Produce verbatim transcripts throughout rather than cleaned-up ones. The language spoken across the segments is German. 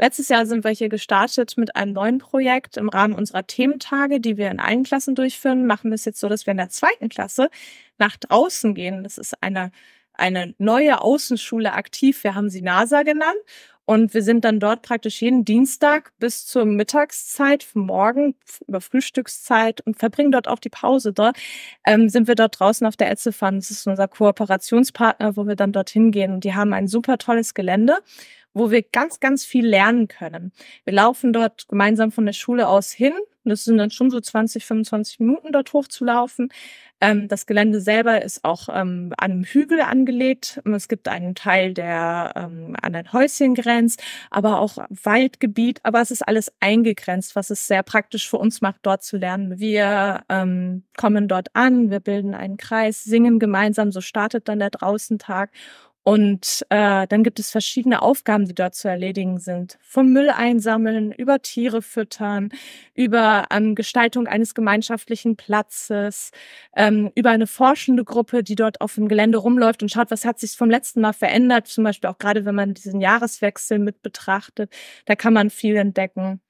Letztes Jahr sind wir hier gestartet mit einem neuen Projekt. Im Rahmen unserer Thementage, die wir in allen Klassen durchführen, machen wir es jetzt so, dass wir in der zweiten Klasse nach draußen gehen. Das ist eine, eine neue Außenschule aktiv. Wir haben sie NASA genannt. Und wir sind dann dort praktisch jeden Dienstag bis zur Mittagszeit, vom Morgen über Frühstückszeit und verbringen dort auch die Pause dort, ähm, sind wir dort draußen auf der Elze-Fan. Das ist unser Kooperationspartner, wo wir dann dorthin gehen. Und die haben ein super tolles Gelände, wo wir ganz, ganz viel lernen können. Wir laufen dort gemeinsam von der Schule aus hin. Das sind dann schon so zwanzig, fünfundzwanzig Minuten dort hochzulaufen. Ähm, das Gelände selber ist auch ähm, an einem Hügel angelegt. Es gibt einen Teil, der ähm, an ein Häuschen grenzt, aber auch Waldgebiet. Aber es ist alles eingegrenzt, was es sehr praktisch für uns macht, dort zu lernen. Wir ähm, kommen dort an, wir bilden einen Kreis, singen gemeinsam. So startet dann der Draußentag. Und äh, dann gibt es verschiedene Aufgaben, die dort zu erledigen sind. Vom Müll einsammeln, über Tiere füttern, über ähm, Gestaltung eines gemeinschaftlichen Platzes, ähm, über eine forschende Gruppe, die dort auf dem Gelände rumläuft und schaut, was hat sich vom letzten Mal verändert. Zum Beispiel auch gerade, wenn man diesen Jahreswechsel mit betrachtet, da kann man viel entdecken.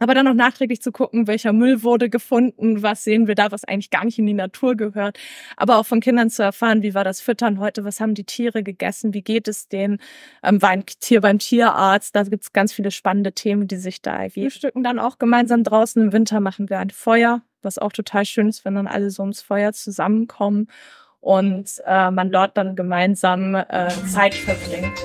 Aber dann noch nachträglich zu gucken, welcher Müll wurde gefunden, was sehen wir da, was eigentlich gar nicht in die Natur gehört. Aber auch von Kindern zu erfahren, wie war das Füttern heute, was haben die Tiere gegessen, wie geht es denen, ähm, war ein Tier beim Tierarzt. Da gibt es ganz viele spannende Themen, die sich da ergeben. Wir frühstücken dann auch gemeinsam draußen. Im Winter machen wir ein Feuer, was auch total schön ist, wenn dann alle so ums Feuer zusammenkommen und äh, man dort dann gemeinsam äh, Zeit verbringt.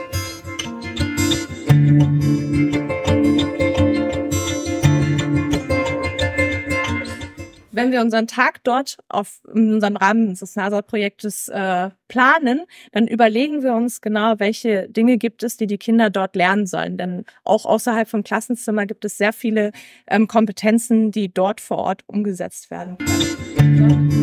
Wenn wir unseren Tag dort auf, in unserem Rahmen unseres NASA-Projektes äh, planen, dann überlegen wir uns genau, welche Dinge gibt es, die die Kinder dort lernen sollen. Denn auch außerhalb vom Klassenzimmer gibt es sehr viele ähm, Kompetenzen, die dort vor Ort umgesetzt werden können.